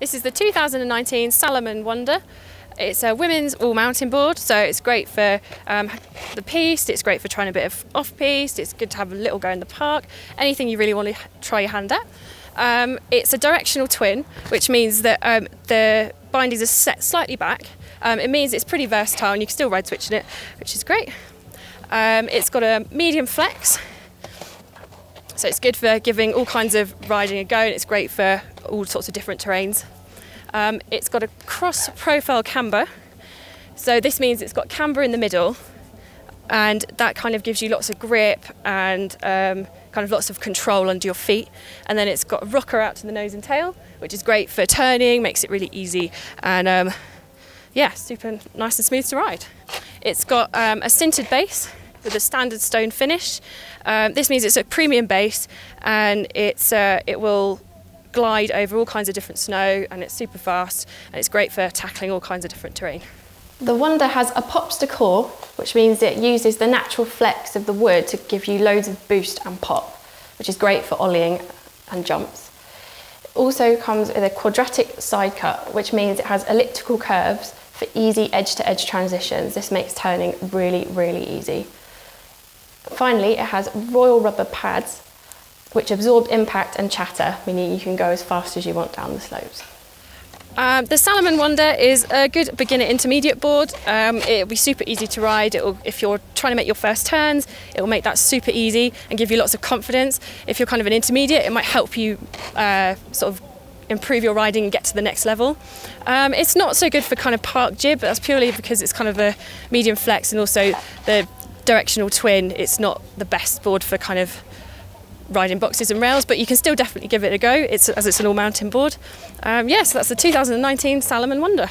This is the 2019 Salomon Wonder. It's a women's all-mountain board, so it's great for the piste, it's great for trying a bit of off-piste, it's good to have a little go in the park, anything you really want to try your hand at. It's a directional twin, which means that the bindings are set slightly back. It means it's pretty versatile and you can still ride switching it, which is great. It's got a medium flex, so it's good for giving all kinds of riding a go, and it's great for all sorts of different terrains. It's got a cross profile camber, so this means it's got camber in the middle, and that kind of gives you lots of grip and kind of lots of control under your feet. And then it's got a rocker out to the nose and tail, which is great for turning, makes it really easy, and yeah, super nice and smooth to ride. It's got a sintered base with a standard stone finish. This means it's a premium base, and it's it will glide over all kinds of different snow, and it's super fast, and it's great for tackling all kinds of different terrain. The Wonder has a Pops decor, which means it uses the natural flex of the wood to give you loads of boost and pop, which is great for ollieing and jumps. It also comes with a quadratic side cut, which means it has elliptical curves for easy edge-to-edge transitions. This makes turning really, really easy. Finally, it has royal rubber pads, which absorb impact and chatter, meaning you can go as fast as you want down the slopes. The Salomon Wonder is a good beginner intermediate board. It'll be super easy to ride. If you're trying to make your first turns, it'll make that super easy and give you lots of confidence. If you're kind of an intermediate, it might help you sort of improve your riding and get to the next level. It's not so good for kind of park jib, but that's purely because it's kind of a medium flex, and also the directional twin, it's not the best board for kind of riding boxes and rails, but you can still definitely give it a go, as it's an all-mountain board. Yeah, so that's the 2019 Salomon Wonder.